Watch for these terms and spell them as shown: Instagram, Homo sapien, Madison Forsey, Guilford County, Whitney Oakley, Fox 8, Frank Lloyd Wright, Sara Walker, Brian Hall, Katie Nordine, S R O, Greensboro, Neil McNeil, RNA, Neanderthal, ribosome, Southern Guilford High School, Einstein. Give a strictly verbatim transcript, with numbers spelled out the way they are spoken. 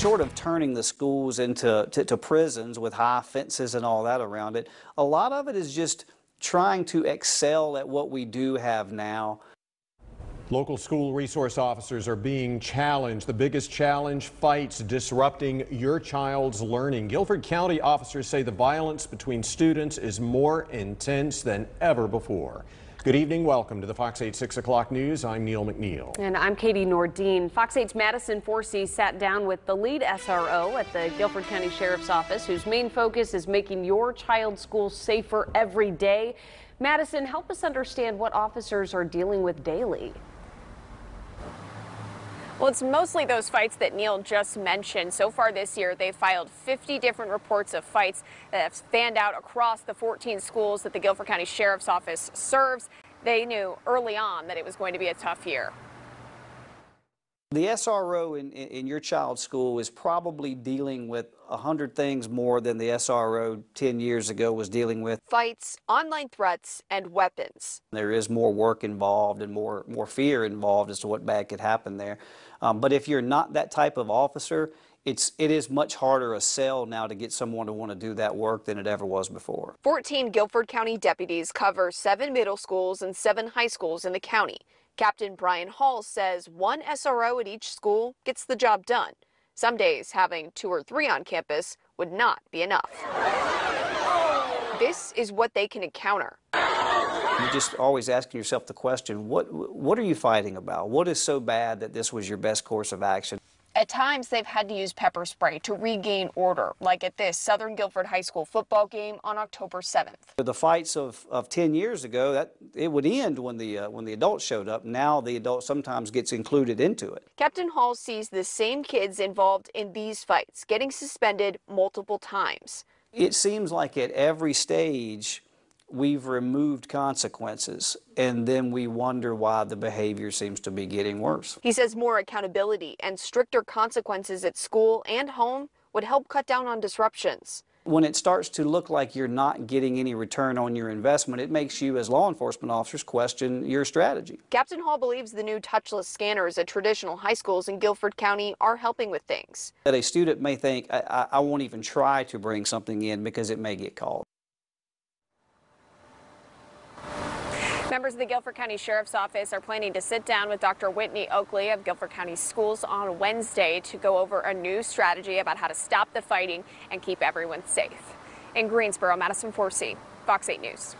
short of turning the schools into to, to prisons with high fences and all that around it, a lot of it is just trying to excel at what we do have now. Local school resource officers are being challenged. The biggest challenge, fights disrupting your child's learning. Guilford County officers say the violence between students is more intense than ever before. Good evening. Welcome to the Fox eight six o'clock news. I'm Neil McNeil. And I'm Katie Nordine. Fox eight's Madison Forsey sat down with the lead S R O at the Guilford County Sheriff's Office, whose main focus is making your child's school safer every day. Madison, help us understand what officers are dealing with daily. Well, it's mostly those fights that Neil just mentioned. So far this year, they've filed fifty different reports of fights that have fanned out across the fourteen schools that the Guilford County Sheriff's Office serves. They knew early on that it was going to be a tough year. The S R O in, in your child's school is probably dealing with a hundred things more than the S R O ten years ago was dealing with. Fights, online threats, and weapons. There is more work involved and more, more fear involved as to what bad could happen there. Um, but if you're not that type of officer, it's, it is much harder a sell now to get someone to want to do that work than it ever was before. fourteen Guilford County deputies cover seven middle schools and seven high schools in the county. Captain Brian Hall says one S R O at each school gets the job done. Some days having two or three on campus would not be enough. This is what they can encounter. You're just always asking yourself the question, what, what are you fighting about? What is so bad that this was your best course of action? At times, they've had to use pepper spray to regain order, like at this Southern Guilford High School football game on October seventh. The fights of, of ten years ago, that it would end when the, uh, when the adults showed up. Now the adult sometimes gets included into it. Captain Hall sees the same kids involved in these fights getting suspended multiple times. It seems like at every stage, we've removed consequences, and then we wonder why the behavior seems to be getting worse. He says more accountability and stricter consequences at school and home would help cut down on disruptions. When it starts to look like you're not getting any return on your investment, it makes you as law enforcement officers question your strategy. Captain Hall believes the new touchless scanners at traditional high schools in Guilford County are helping with things. That a student may think, I, I won't even try to bring something in because it may get called. Members of the Guilford County Sheriff's Office are planning to sit down with Doctor Whitney Oakley of Guilford County Schools on Wednesday to go over a new strategy about how to stop the fighting and keep everyone safe. In Greensboro, Madison Forsey, Fox eight News.